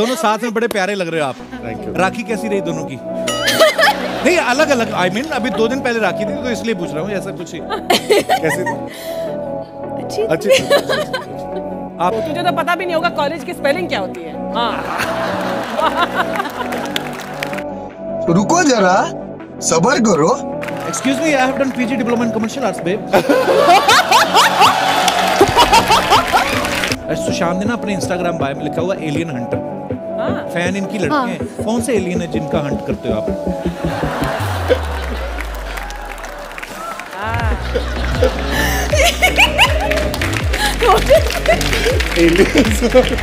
दोनों साथ में बड़े प्यारे लग रहे हो आप। राखी कैसी रही दोनों की? नहीं अलग अलग, आई मीन अभी 2 दिन पहले राखी थी तो इसलिए पूछ रहा हूँ, ऐसा कुछ कैसी थी? अच्छी आप, तुझे तो पता भी नहीं होगा कॉलेज की स्पेलिंग क्या होती है। हाँ। रुको जरा, सबर करो। Excuse me, I have done PG diploma in commercial arts, babe. Sushant ने ना अपने Instagram बायो में लिखा हुआ एलियन हंटर, फैन इनकी लड़कियां हैं। कौन से एलियन है जिनका हंट करते हो आप? एलियन